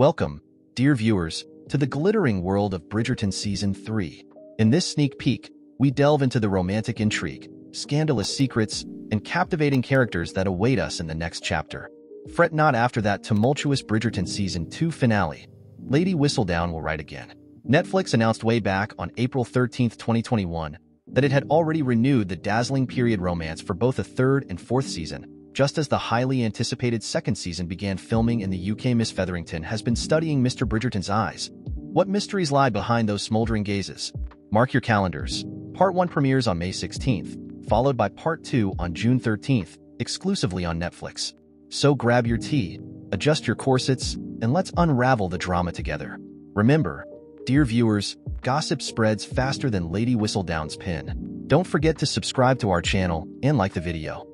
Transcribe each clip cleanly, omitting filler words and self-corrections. Welcome, dear viewers, to the glittering world of Bridgerton Season 3. In this sneak peek, we delve into the romantic intrigue, scandalous secrets, and captivating characters that await us in the next chapter. Fret not after that tumultuous Bridgerton Season 2 finale. Lady Whistledown will write again. Netflix announced way back on April 13, 2021, that it had already renewed the dazzling period romance for both a third and fourth season, just as the highly anticipated second season began filming in the UK. Miss Featherington has been studying Mr. Bridgerton's eyes. What mysteries lie behind those smoldering gazes? Mark your calendars. Part 1 premieres on May 16th, followed by Part 2 on June 13th, exclusively on Netflix. So grab your tea, adjust your corsets, and let's unravel the drama together. Remember, dear viewers, gossip spreads faster than Lady Whistledown's pin. Don't forget to subscribe to our channel and like the video.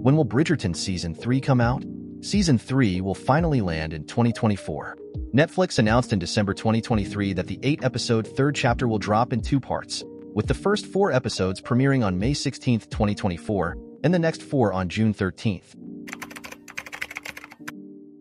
When will Bridgerton Season 3 come out? Season 3 will finally land in 2024. Netflix announced in December 2023 that the 8-episode third chapter will drop in two parts, with the first 4 episodes premiering on May 16, 2024, and the next 4 on June 13th.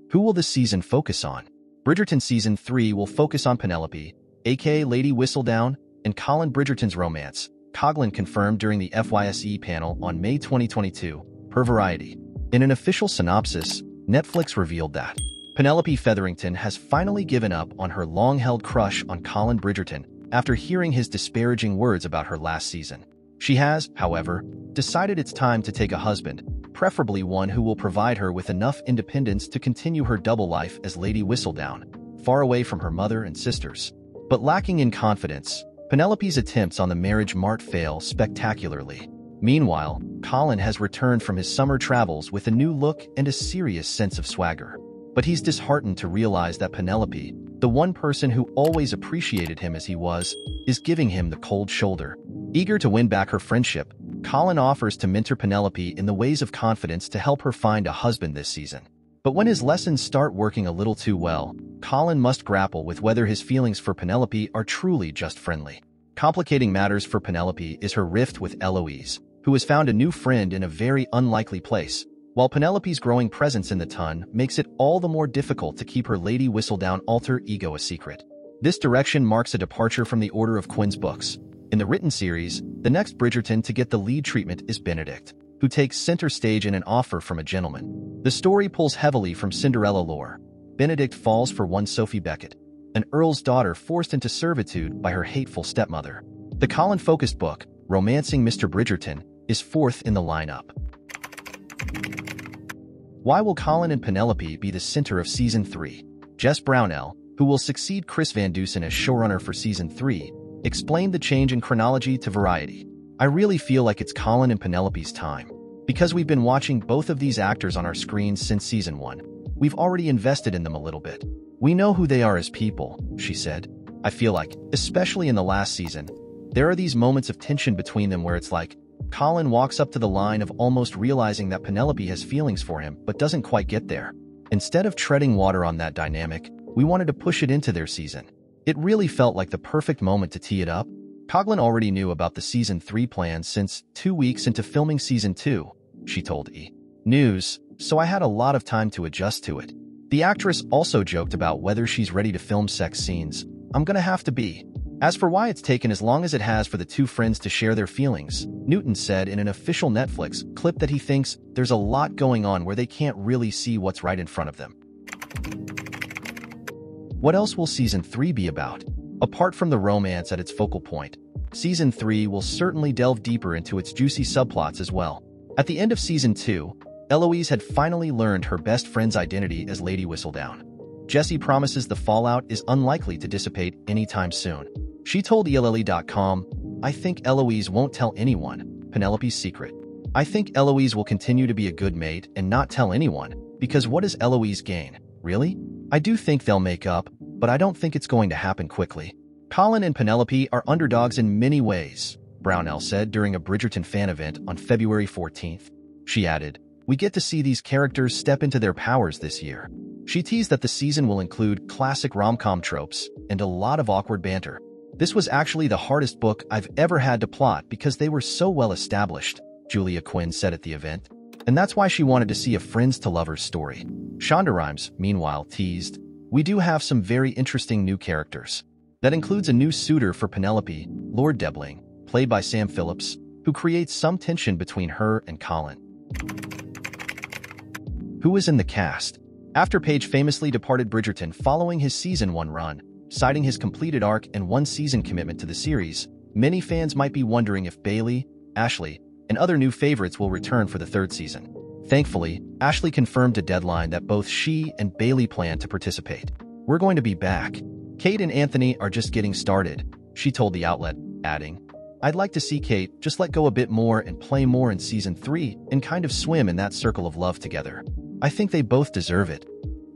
Who will this season focus on? Bridgerton Season 3 will focus on Penelope, aka Lady Whistledown, and Colin Bridgerton's romance, Coughlan confirmed during the FYSE panel on May 2022. Per Variety. In an official synopsis, Netflix revealed that Penelope Featherington has finally given up on her long-held crush on Colin Bridgerton after hearing his disparaging words about her last season. She has, however, decided it's time to take a husband, preferably one who will provide her with enough independence to continue her double life as Lady Whistledown, far away from her mother and sisters. But lacking in confidence, Penelope's attempts on the marriage mart fail spectacularly. Meanwhile, Colin has returned from his summer travels with a new look and a serious sense of swagger. But he's disheartened to realize that Penelope, the one person who always appreciated him as he was, is giving him the cold shoulder. Eager to win back her friendship, Colin offers to mentor Penelope in the ways of confidence to help her find a husband this season. But when his lessons start working a little too well, Colin must grapple with whether his feelings for Penelope are truly just friendly. Complicating matters for Penelope is her rift with Eloise, who has found a new friend in a very unlikely place, while Penelope's growing presence in the ton makes it all the more difficult to keep her Lady Whistledown alter ego a secret. This direction marks a departure from the order of Quinn's books. In the written series, the next Bridgerton to get the lead treatment is Benedict, who takes center stage in an offer from a gentleman. The story pulls heavily from Cinderella lore. Benedict falls for one Sophie Beckett, an earl's daughter forced into servitude by her hateful stepmother. The Colin-focused book, Romancing Mr. Bridgerton, is fourth in the lineup. Why will Colin and Penelope be the center of Season 3? Jess Brownell, who will succeed Chris Van Dusen as showrunner for Season 3, explained the change in chronology to Variety. I really feel like it's Colin and Penelope's time. Because we've been watching both of these actors on our screens since Season 1, we've already invested in them a little bit. We know who they are as people, she said. I feel like, especially in the last season, there are these moments of tension between them where it's like, Colin walks up to the line of almost realizing that Penelope has feelings for him but doesn't quite get there. Instead of treading water on that dynamic, we wanted to push it into their season. It really felt like the perfect moment to tee it up. Coughlan already knew about the Season 3 plans since 2 weeks into filming Season 2, she told E! News, so I had a lot of time to adjust to it. The actress also joked about whether she's ready to film sex scenes. I'm gonna have to be. As for why it's taken as long as it has for the two friends to share their feelings, Newton said in an official Netflix clip that he thinks there's a lot going on where they can't really see what's right in front of them. What else will Season 3 be about? Apart from the romance at its focal point, Season 3 will certainly delve deeper into its juicy subplots as well. At the end of Season 2, Eloise had finally learned her best friend's identity as Lady Whistledown. Jesse promises the fallout is unlikely to dissipate anytime soon. She told ELLE.com, I think Eloise won't tell anyone Penelope's secret. I think Eloise will continue to be a good mate and not tell anyone, because what does Eloise gain, really? I do think they'll make up, but I don't think it's going to happen quickly. Colin and Penelope are underdogs in many ways, Brownell said during a Bridgerton fan event on February 14th. She added, we get to see these characters step into their powers this year. She teased that the season will include classic rom-com tropes and a lot of awkward banter. This was actually the hardest book I've ever had to plot because they were so well established, Julia Quinn said at the event. and that's why she wanted to see a friends-to-lovers story. Shonda Rhimes, meanwhile, teased, "We do have some very interesting new characters. That includes a new suitor for Penelope, Lord Debling, played by Sam Phillips, who creates some tension between her and Colin." Who is in the cast? After Paige famously departed Bridgerton following his Season 1 run, citing his completed arc and one-season commitment to the series, many fans might be wondering if Bailey, Ashley, and other new favorites will return for the third season. Thankfully, Ashley confirmed to Deadline that both she and Bailey plan to participate. "We're going to be back. Kate and Anthony are just getting started," she told the outlet, adding, "I'd like to see Kate just let go a bit more and play more in Season 3 and kind of swim in that circle of love together. I think they both deserve it."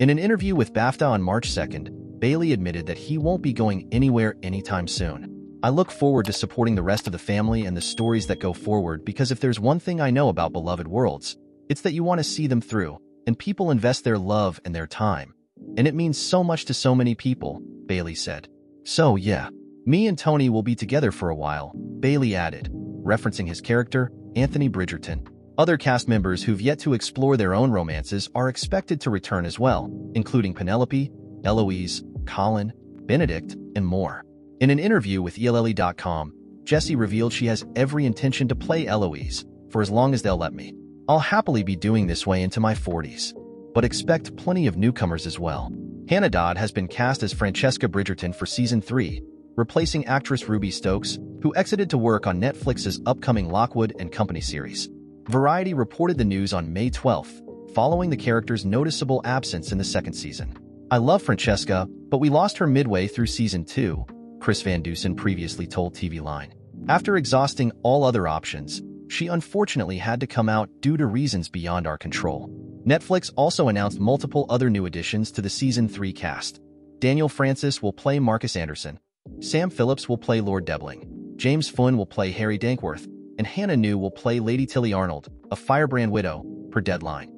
In an interview with BAFTA on March 2nd, Bailey admitted that he won't be going anywhere anytime soon. "I look forward to supporting the rest of the family and the stories that go forward, because if there's one thing I know about beloved worlds, it's that you want to see them through, and people invest their love and their time. And it means so much to so many people," Bailey said. "So yeah, me and Tony will be together for a while," Bailey added, referencing his character, Anthony Bridgerton. Other cast members who've yet to explore their own romances are expected to return as well, including Penelope, Eloise, Colin, Benedict, and more. In an interview with ELLE.com, Jessie revealed she has every intention to play Eloise, "For as long as they'll let me. I'll happily be doing this way into my 40s. But expect plenty of newcomers as well." Hannah Dodd has been cast as Francesca Bridgerton for Season 3, replacing actress Ruby Stokes, who exited to work on Netflix's upcoming Lockwood and Company series. Variety reported the news on May 12, following the character's noticeable absence in the second season. "I love Francesca, but we lost her midway through Season 2, Chris Van Dusen previously told TV Line. "After exhausting all other options, she unfortunately had to come out due to reasons beyond our control." Netflix also announced multiple other new additions to the Season 3 cast. Daniel Francis will play Marcus Anderson. Sam Phillips will play Lord Debling. James Fun will play Harry Dankworth. And Hannah New will play Lady Tilly Arnold, a firebrand widow, per Deadline.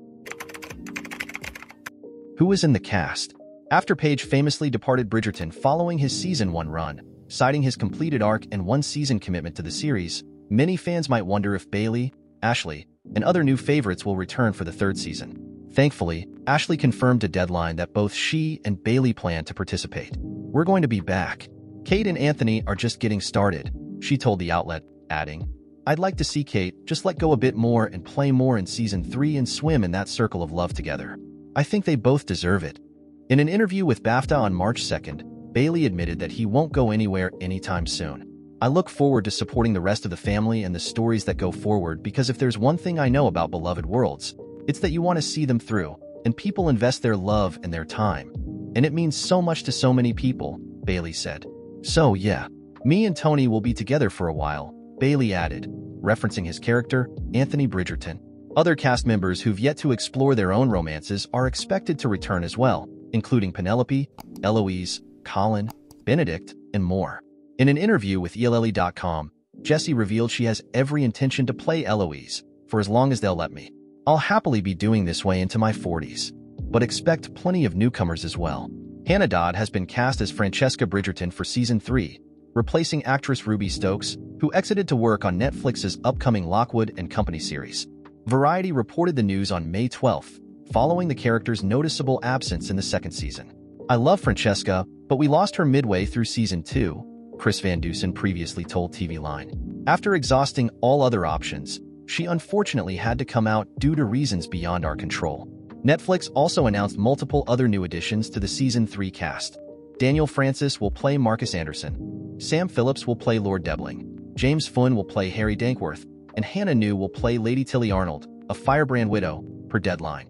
Who is in the cast? After Paige famously departed Bridgerton following his Season 1 run, citing his completed arc and one-season commitment to the series, many fans might wonder if Bailey, Ashley, and other new favorites will return for the third season. Thankfully, Ashley confirmed to Deadline that both she and Bailey plan to participate. "We're going to be back. Kate and Anthony are just getting started," she told the outlet, adding, "I'd like to see Kate just let go a bit more and play more in Season 3 and swim in that circle of love together. I think they both deserve it." In an interview with BAFTA on March 2nd, Bailey admitted that he won't go anywhere anytime soon. "I look forward to supporting the rest of the family and the stories that go forward, because if there's one thing I know about beloved worlds, it's that you want to see them through, and people invest their love and their time. And it means so much to so many people," Bailey said. "So yeah, me and Tony will be together for a while," Bailey added, referencing his character, Anthony Bridgerton. Other cast members who've yet to explore their own romances are expected to return as well, including Penelope, Eloise, Colin, Benedict, and more. In an interview with ELLE.com, Jessie revealed she has every intention to play Eloise, "For as long as they'll let me. I'll happily be doing this way into my 40s. But expect plenty of newcomers as well." Hannah Dodd has been cast as Francesca Bridgerton for Season 3, replacing actress Ruby Stokes, who exited to work on Netflix's upcoming Lockwood and Company series. Variety reported the news on May 12, following the character's noticeable absence in the second season. "I love Francesca, but we lost her midway through Season 2, Chris Van Dusen previously told TV Line. "After exhausting all other options, she unfortunately had to come out due to reasons beyond our control." Netflix also announced multiple other new additions to the Season 3 cast. Daniel Francis will play Marcus Anderson. Sam Phillips will play Lord Debling. James Fun will play Harry Dankworth. And Hannah New will play Lady Tilly Arnold, a firebrand widow, per Deadline.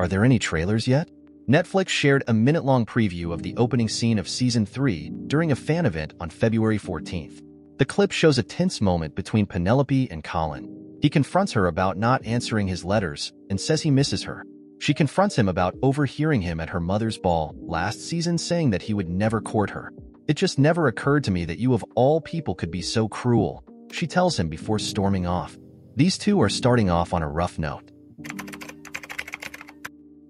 Are there any trailers yet? Netflix shared a minute-long preview of the opening scene of Season 3 during a fan event on February 14th. The clip shows a tense moment between Penelope and Colin. He confronts her about not answering his letters and says he misses her. She confronts him about overhearing him at her mother's ball last season saying that he would never court her. "It just never occurred to me that you of all people could be so cruel," she tells him before storming off. These two are starting off on a rough note.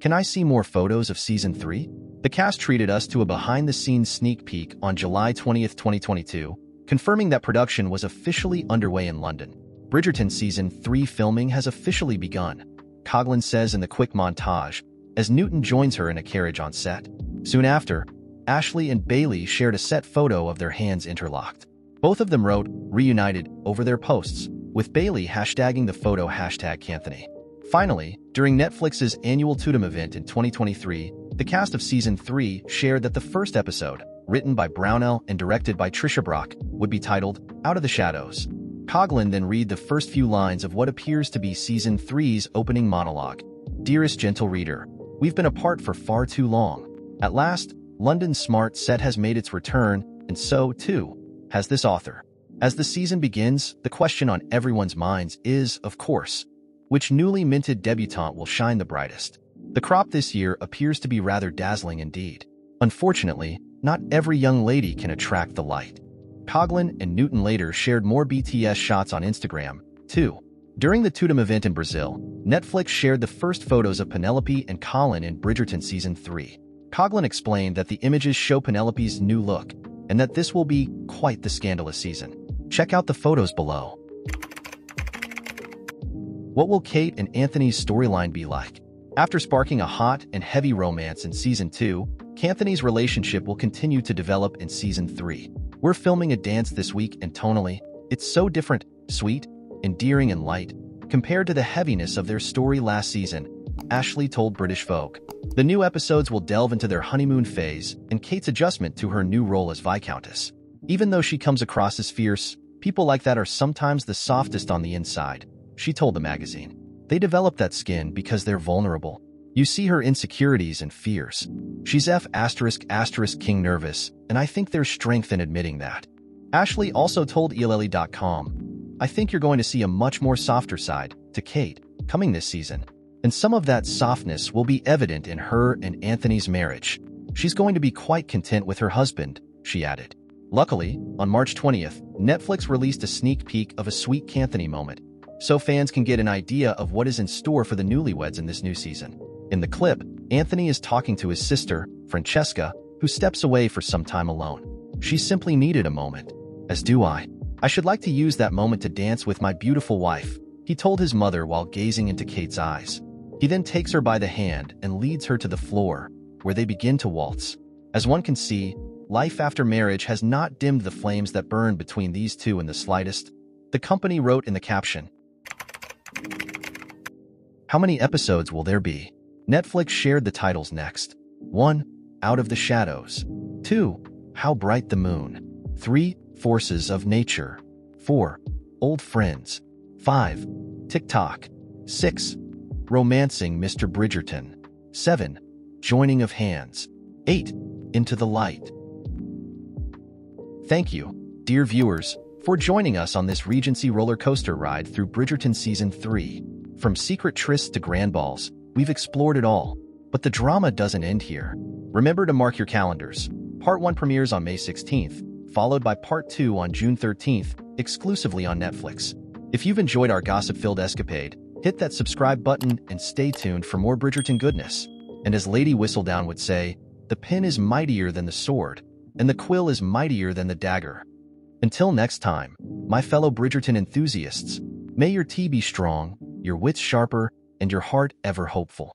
Can I see more photos of Season 3? The cast treated us to a behind-the-scenes sneak peek on July 20, 2022, confirming that production was officially underway in London. Bridgerton Season 3 filming has officially begun, Coughlan says in the quick montage, as Newton joins her in a carriage on set. Soon after, Ashley and Bailey shared a set photo of their hands interlocked. Both of them wrote, "Reunited," over their posts, with Bailey hashtagging the photo #Anthony. Finally, during Netflix's annual Tudum event in 2023, the cast of Season 3 shared that the first episode, written by Brownell and directed by Trisha Brock, would be titled Out of the Shadows. Coughlan then read the first few lines of what appears to be Season 3's opening monologue. "Dearest gentle reader, we've been apart for far too long. At last, London's smart set has made its return, and so, too, has this author." As the season begins, the question on everyone's minds is, of course, which newly minted debutante will shine the brightest. The crop this year appears to be rather dazzling indeed. Unfortunately, not every young lady can attract the light. Coughlan and Newton later shared more BTS shots on Instagram, too. During the Tudum event in Brazil, Netflix shared the first photos of Penelope and Colin in Bridgerton Season 3. Coughlan explained that the images show Penelope's new look, and that this will be quite the scandalous season. Check out the photos below. What will Kate and Anthony's storyline be like? After sparking a hot and heavy romance in Season 2, Anthony's relationship will continue to develop in Season 3. "We're filming a dance this week, and tonally, it's so different, sweet, endearing, and light, compared to the heaviness of their story last season," Ashley told British Vogue. The new episodes will delve into their honeymoon phase and Kate's adjustment to her new role as Viscountess. "Even though she comes across as fierce, people like that are sometimes the softest on the inside," she told the magazine. "They develop that skin because they're vulnerable. You see her insecurities and fears. She's F***** nervous, and I think there's strength in admitting that." Ashley also told ELLE.com, "I think you're going to see a much more softer side to Kate coming this season, and some of that softness will be evident in her and Anthony's marriage. She's going to be quite content with her husband," she added. Luckily, on March 20th, Netflix released a sneak peek of a sweet Anthony moment, so fans can get an idea of what is in store for the newlyweds in this new season. In the clip, Anthony is talking to his sister, Francesca, who steps away for some time alone. "She simply needed a moment. As do I. I should like to use that moment to dance with my beautiful wife," he told his mother while gazing into Kate's eyes. He then takes her by the hand and leads her to the floor, where they begin to waltz. As one can see, life after marriage has not dimmed the flames that burned between these two in the slightest, the company wrote in the caption. How many episodes will there be? Netflix shared the titles next. 1. Out of the Shadows. 2. How Bright the Moon. 3. Forces of Nature. 4. Old Friends. 5. TikTok. 6. Romancing Mr. Bridgerton. 7. Joining of Hands. 8. Into the Light. Thank you, dear viewers, for joining us on this Regency roller coaster ride through Bridgerton Season 3. From secret trysts to grand balls, we've explored it all, but the drama doesn't end here. Remember to mark your calendars. Part 1 premieres on May 16th, followed by Part 2 on June 13th, exclusively on Netflix. If you've enjoyed our gossip-filled escapade, hit that subscribe button and stay tuned for more Bridgerton goodness. And as Lady Whistledown would say, the pen is mightier than the sword, and the quill is mightier than the dagger. Until next time, my fellow Bridgerton enthusiasts, may your tea be strong, your wits sharper, and your heart ever hopeful.